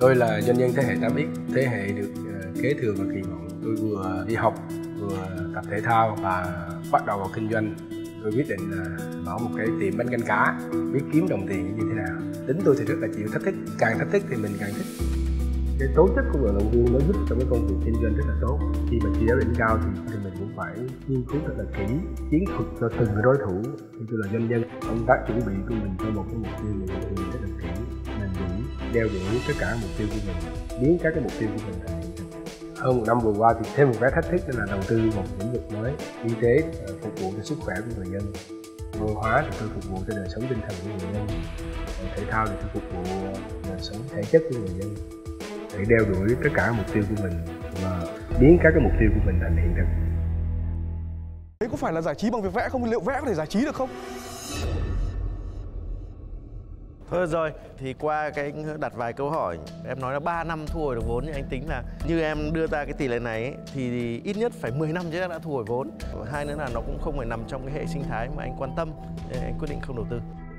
Tôi là doanh nhân thế hệ 8X, thế hệ được kế thừa và kỳ vọng. Tôi vừa đi học, vừa tập thể thao và bắt đầu vào kinh doanh. Tôi quyết định mở một cái tiệm bánh canh cá, biết kiếm đồng tiền như thế nào. Tính tôi thì rất là chịu thách thức, càng thách thức thì mình càng thích. Cái tố chất của vận động viên nó giúp trong cái công việc kinh doanh rất là tốt. Khi mà chỉ đấu đỉnh cao thì mình cũng phải nghiên cứu thật là kỹ chiến thuật cho từng đối thủ. Khi tôi là doanh nhân, công tác chuẩn bị của mình cho một cái mục tiêu mình rất là kỹ, mình cũng đeo đuổi tất cả mục tiêu của mình, biến các cái mục tiêu của mình thành hiện thực. Hơn một năm vừa qua thì thêm một cái thách thức là đầu tư một lĩnh vực mới, y tế phục vụ cho sức khỏe của người dân, văn hóa thì tôi phục vụ cho đời sống tinh thần của người dân, thể thao thì tôi phục vụ đời sống thể chất của người dân. Để đeo đuổi tất cả mục tiêu của mình và biến các cái mục tiêu của mình thành hiện thực. Đấy có phải là giải trí bằng việc vẽ không? Liệu vẽ có thể giải trí được không? Thôi rồi, thì qua cái đặt vài câu hỏi, em nói là 3 năm thu hồi được vốn, nhưng anh tính là như em đưa ra cái tỷ lệ này ấy, thì ít nhất phải 10 năm chứ đã thu hồi vốn. Hai nữa là nó cũng không phải nằm trong cái hệ sinh thái mà anh quan tâm, anh quyết định không đầu tư.